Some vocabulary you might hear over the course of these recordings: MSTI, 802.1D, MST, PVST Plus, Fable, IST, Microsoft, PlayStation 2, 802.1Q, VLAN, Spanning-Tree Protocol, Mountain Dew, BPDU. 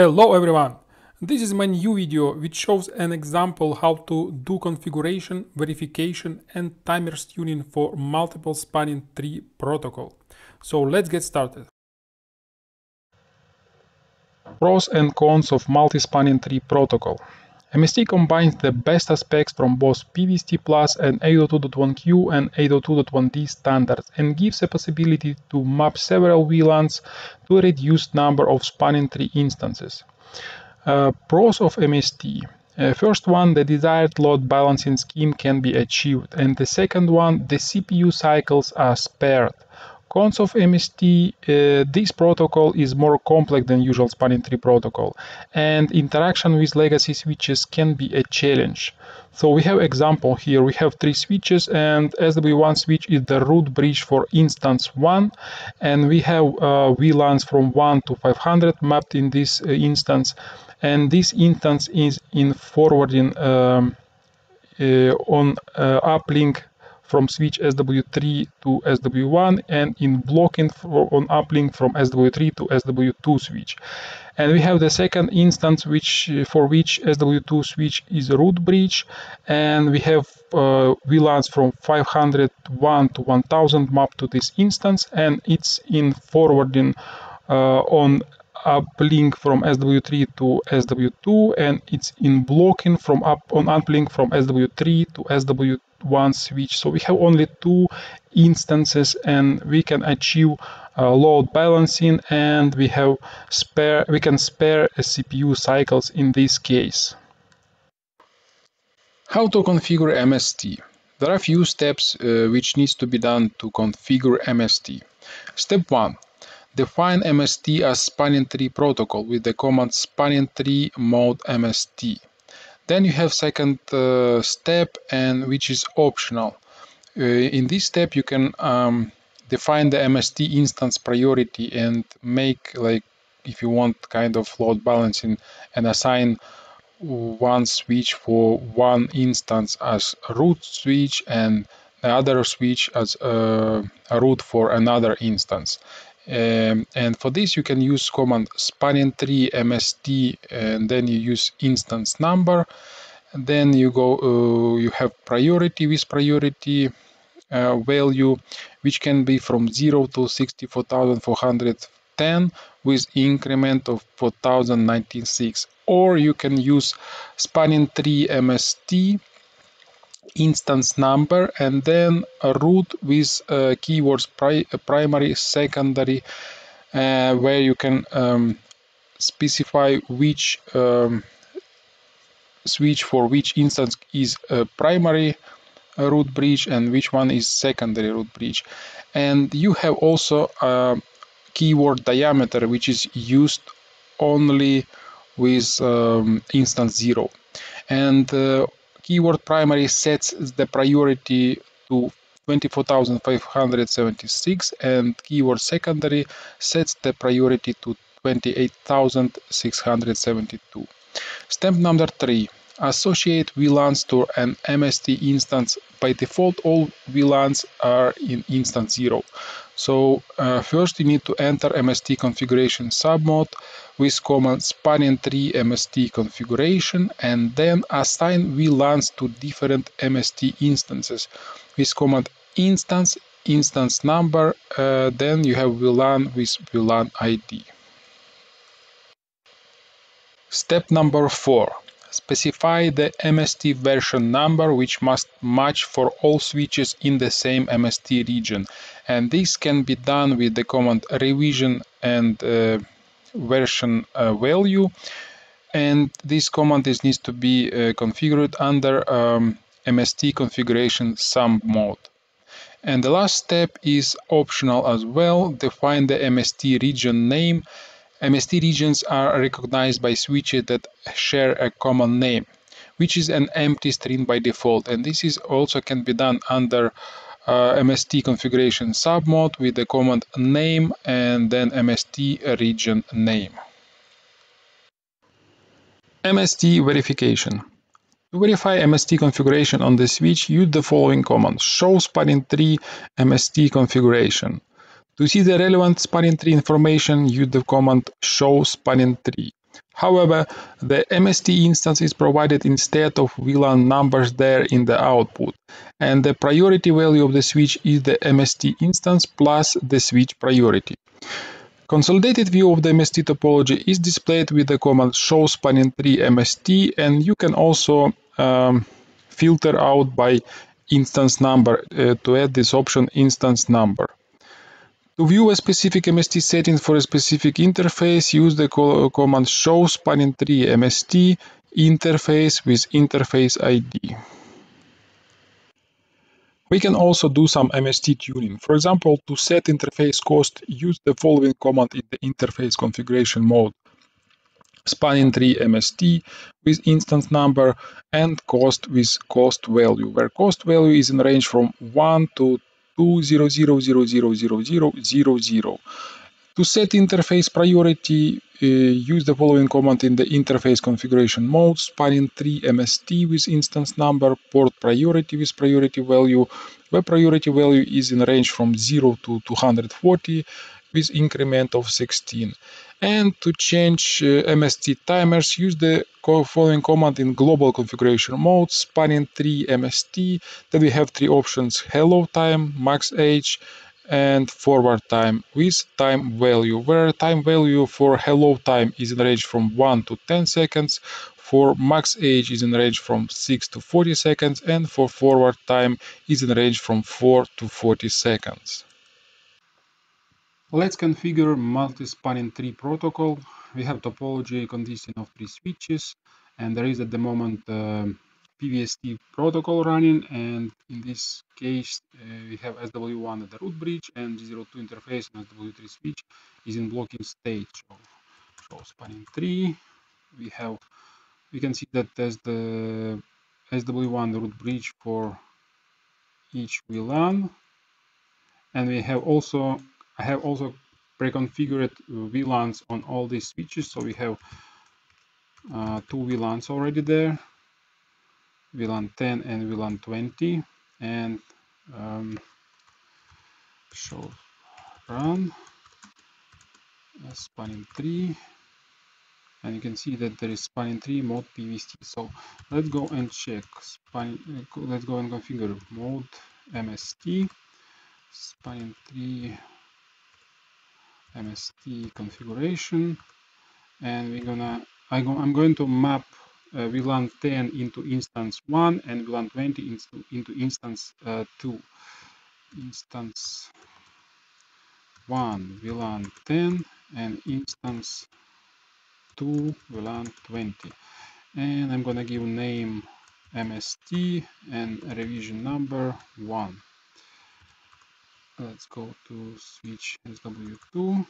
Hello everyone! This is my new video which shows an example how to do configuration, verification and timers tuning for multiple spanning tree protocol. So let's get started. Pros and cons of multi-spanning tree protocol. MST combines the best aspects from both PVST Plus and 802.1Q and 802.1D standards and gives a possibility to map several VLANs to a reduced number of spanning tree instances. Pros of MST. First one, the desired load balancing scheme can be achieved, and the second one, the CPU cycles are spared. Cons of MST, this protocol is more complex than usual spanning tree protocol, and interaction with legacy switches can be a challenge. So we have example here, we have three switches, and SW1 switch is the root bridge for instance 1, and we have VLANs from 1 to 500 mapped in this instance, and this instance is in forwarding on uplink from switch SW3 to SW1 and in blocking on uplink from SW3 to SW2 switch. And we have the second instance for which SW2 switch is root bridge, and we have VLANs from 501 to 1000 mapped to this instance, and it's in forwarding on uplink from SW3 to SW2, and it's in blocking from on uplink from SW3 to SW1 switch. So we have only two instances, and we can achieve load balancing, and we can spare CPU cycles in this case. How to configure MST? There are a few steps which needs to be done to configure MST. Step 1. Define MST as spanning tree protocol with the command spanning tree mode MST. Then you have second step, and which is optional. In this step you can define the MST instance priority and make, like, if you want, kind of load balancing and assign one switch for one instance as root switch and the other switch as a root for another instance. And for this you can use command spanning tree MST, and then you use instance number, and then you go you have priority with priority value, which can be from 0 to 64,410 with increment of 4096, or you can use spanning tree MST instance number and then a root with keywords primary, secondary, where you can specify which switch for which instance is primary root bridge and which one is secondary root bridge. And you have also a keyword diameter, which is used only with instance 0, and keyword primary sets the priority to 24,576, and keyword secondary sets the priority to 28,672. Step number 3. Associate VLANs to an MST instance. By default, all VLANs are in instance 0. So first you need to enter MST configuration submode with command spanning tree MST configuration, and then assign VLANs to different MST instances with command instance, instance number, then you have VLAN with VLAN ID. Step number 4. Specify the MST version number, which must match for all switches in the same MST region, and this can be done with the command revision and version value, and this command needs to be configured under MST configuration sum mode. And the last step is optional as well. Define the MST region name. MST regions are recognized by switches that share a common name, which is an empty string by default, and this is also can be done under MST configuration submode with the command name and then MST region name. MST verification. To verify MST configuration on the switch, use the following command: show spanning tree MST configuration. To see the relevant spanning tree information, use the command show spanning tree. However, the MST instance is provided instead of VLAN numbers there in the output, and the priority value of the switch is the MST instance plus the switch priority. Consolidated view of the MST topology is displayed with the command show spanning tree MST, and you can also filter out by instance number to add this option instance number. To view a specific MST setting for a specific interface, use the command show spanning tree MST interface with interface ID. We can also do some MST tuning. For example, to set interface cost, use the following command in the interface configuration mode: spanning tree MST with instance number and cost with cost value, where cost value is in range from 1 to 200000000. To set interface priority, use the following command in the interface configuration mode: spanning tree MST with instance number, port priority with priority value, where priority value is in range from 0 to 240 with increment of 16. And to change MST timers, use the following command in global configuration mode: spanning tree MST. Then we have three options: hello time, max age, and forward time with time value, where time value for hello time is in range from 1 to 10 seconds, for max age is in range from 6 to 40 seconds, and for forward time is in range from 4 to 40 seconds. Let's configure multi-spanning tree protocol. We have topology consisting of three switches, and there is at the moment PVST protocol running, and in this case we have SW1 at the root bridge and G02 interface, and SW3 switch is in blocking state. So spanning tree, we can see that there's the SW1 root bridge for each VLAN, and I have also pre-configured VLANs on all these switches, so we have two VLANs already there, VLAN 10 and VLAN 20, and show run spanning tree, and you can see that there is spanning tree mode PVST. So let's go and check spanning. Let's go and configure mode MST, spanning tree MST configuration, and I'm going to map VLAN 10 into instance 1 and VLAN 20 into instance 2. Instance 1 VLAN 10 and instance 2 VLAN 20. And I'm going to give name MST and revision number 1. Let's go to switch SW2.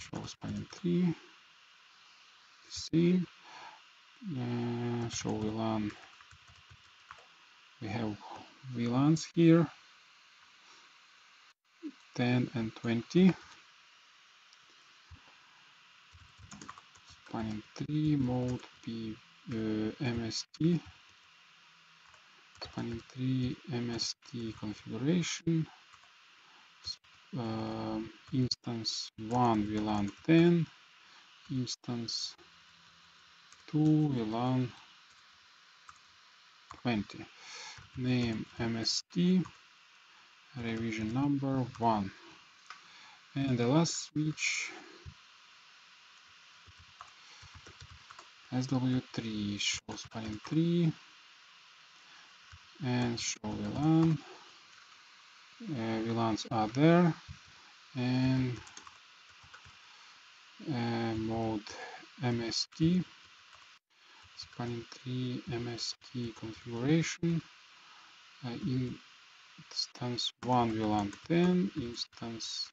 Show spanning tree. See, show VLAN. We have VLANs here, 10 and 20. Spanning tree mode MST. Spanning tree MST configuration. Instance 1 VLAN 10, instance 2 VLAN 20, name MST, revision number 1, and the last switch SW3, show spanning tree and show VLAN. VLANs are there, and mode MST, spanning tree MST configuration, instance 1 VLAN 10, instance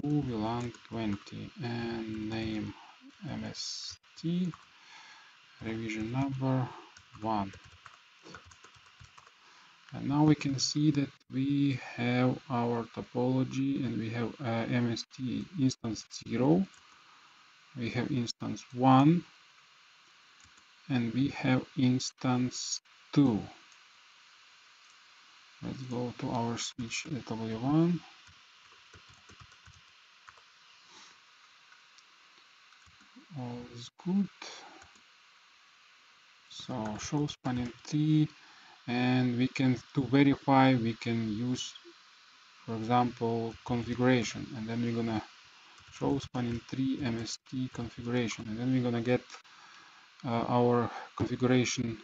2 VLAN 20, and name MST, revision number 1. And now we can see that we have our topology, and we have MST instance 0, we have instance 1, and we have instance 2. go to our switch AW1. All is good. So show spanning tree, and we can, to verify, we can use, for example, configuration, and then we're gonna show spanning tree MST configuration, and then we're gonna get our configuration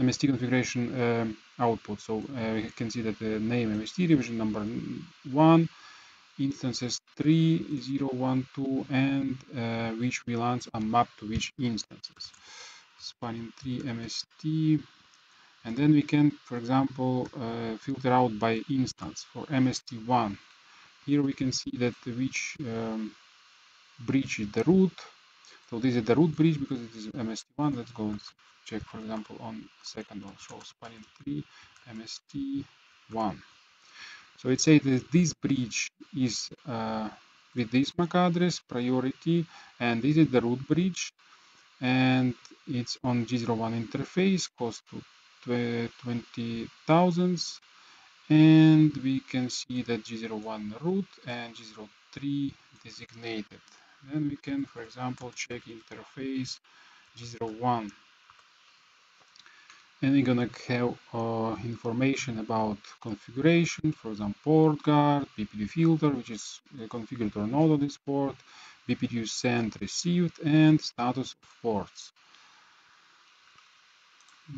MST configuration output. So we can see that the name MST, revision number 1, instances 3, 0, 1, 2, and which VLANs are mapped to which instances. Spanning tree MST, and then we can, for example, filter out by instance for MST1. Here we can see that which bridge is the root. So this is the root bridge because it is MST1. Let's go and check, for example, on second one. So spanning tree MST1. So it says that this bridge is with this MAC address priority, and this is the root bridge, and it's on G01 interface, cost to 20,000, and we can see that G01 root and G03 designated. Then we can, for example, check interface G01, and we're gonna have information about configuration, for example, port guard, BPDU filter, which is configured or not on this port, BPDU sent, received, and status of ports.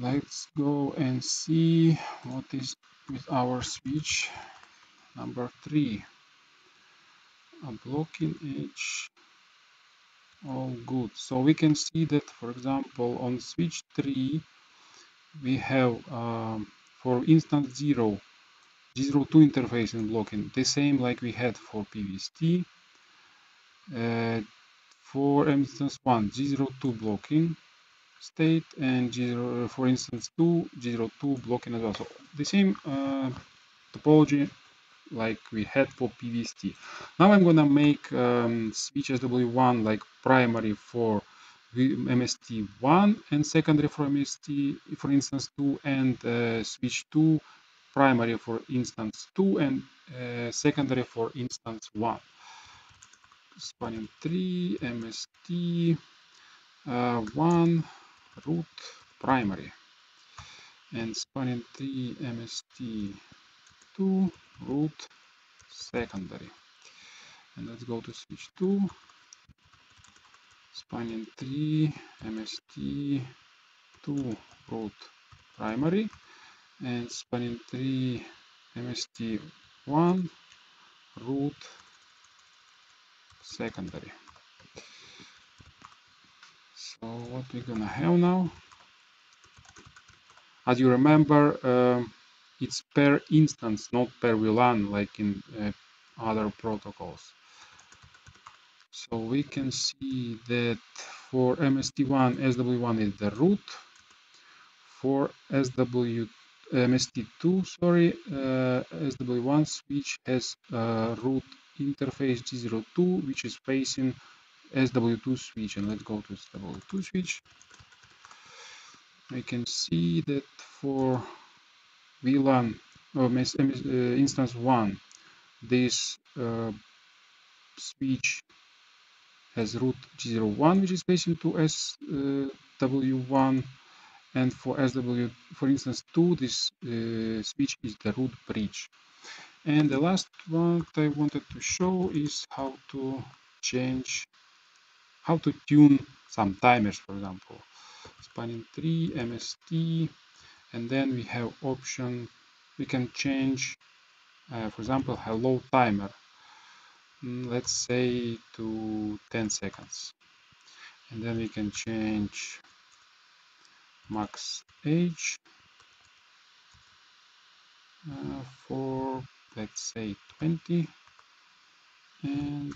Let's go and see what is with our switch number 3. A blocking edge, all good. So we can see that, for example, on switch 3 we have for instance 0 G02 interface and blocking, the same like we had for PVST. For instance 1 G02 blocking state, and G0, for instance 2 G02 blocking as well. So the same topology like we had for PVST. Now I'm gonna make switch SW1 like primary for MST1 and secondary for MST, for instance 2, and switch 2 primary for instance 2 and secondary for instance 1. Spanning tree MST 1 root primary, and spanning tree MST 2 root secondary. And let's go to switch 2, spanning tree MST 2 root primary, and spanning tree MST 1 root secondary. So what we're gonna have now, as you remember, it's per instance, not per VLAN like in other protocols. So we can see that for MST1, SW1 is the root. For MST2, sorry, SW1 switch has root interface G02, which is facing SW2 switch. And let's go to SW2 switch. We can see that for VLAN instance 1, this switch has root G01, which is facing to SW1, and for SW, for instance 2, this switch is the root bridge. And the last one I wanted to show is how to change, how to tune some timers, for example. Spanning tree MST, and then we have option, we can change, for example, hello timer, let's say to 10 seconds. And then we can change max age for, let's say, 20. And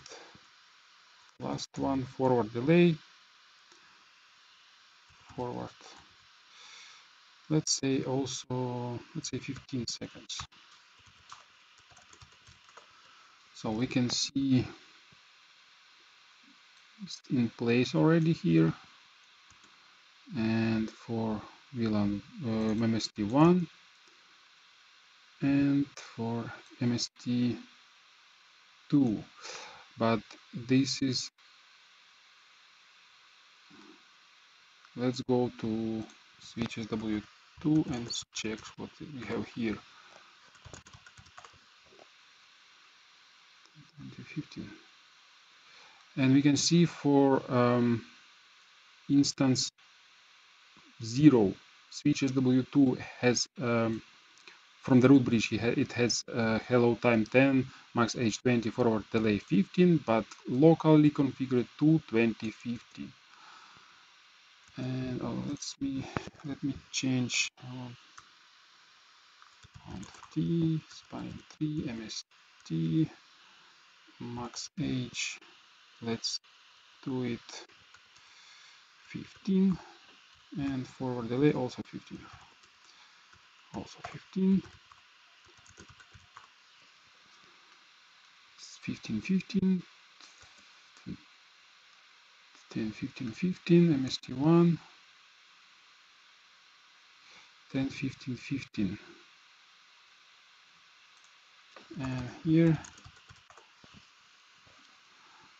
last one, forward delay, forward. Let's say also, let's say 15 seconds. So we can see it's in place already here. And for VLAN MST1 and for MST2, but this is, let's go to switches W2 and check what we have here. 2015. And we can see for instance 0, switches W2 has from the root bridge it has hello time 10, max age 20, forward delay 15, but locally configured to 2015. And let me change T, spine 3, MST, max age, let's do it 15, and forward delay also 15, also 15, 15, 15, 10, 15, 15, MST1, 10, 15, 15, and here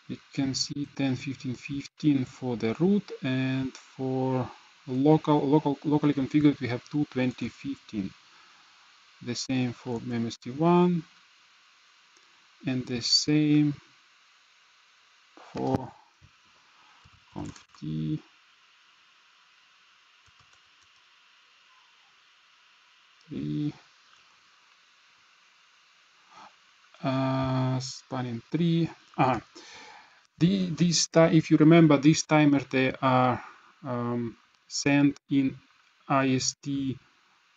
you can see 10, 15, 15 for the root, and for locally configured we have 2, 20, 15. The same for MST1, and the same for conft spanning 3. If you remember, these timers, they are sent in IST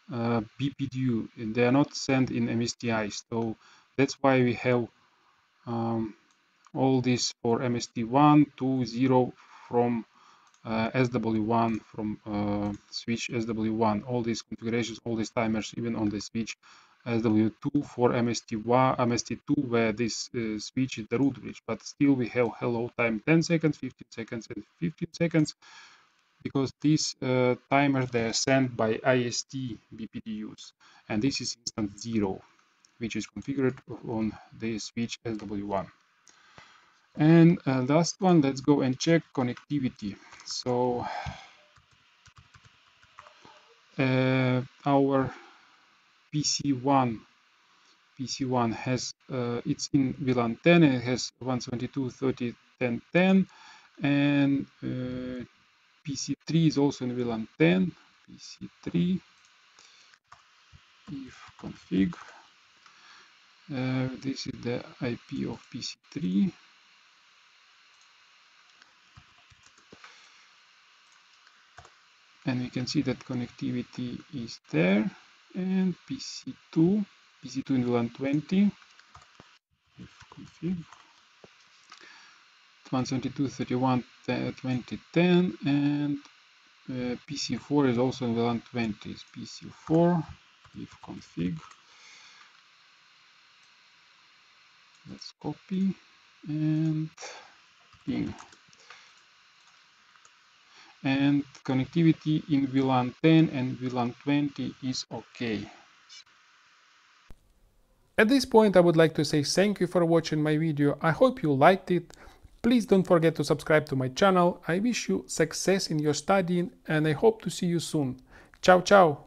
BPDU, and they are not sent in MSTI, so that's why we have all this for MST1 to 0 from SW1, from switch SW1, all these configurations, all these timers, even on the switch SW2 for MST2, where this switch is the root bridge, but still we have hello time 10 seconds, 15 seconds, and 15 seconds, because these timers, they are sent by IST BPDUs, and this is instance 0, which is configured on the switch SW1. And last one, let's go and check connectivity. So our PC1 has it's in VLAN 10, and it has 172.30.10.10, and PC3 is also in VLAN 10. PC3 if config, this is the IP of PC3. And we can see that connectivity is there. And PC2 in VLAN 20, if config, 172.31.20.10, and PC4 is also in VLAN 20. PC4, if config, let's copy and ping. And connectivity in VLAN 10 and VLAN 20 is okay. At this point I would like to say thank you for watching my video. I hope you liked it. Please don't forget to subscribe to my channel. I wish you success in your studying, and I hope to see you soon. Ciao, ciao!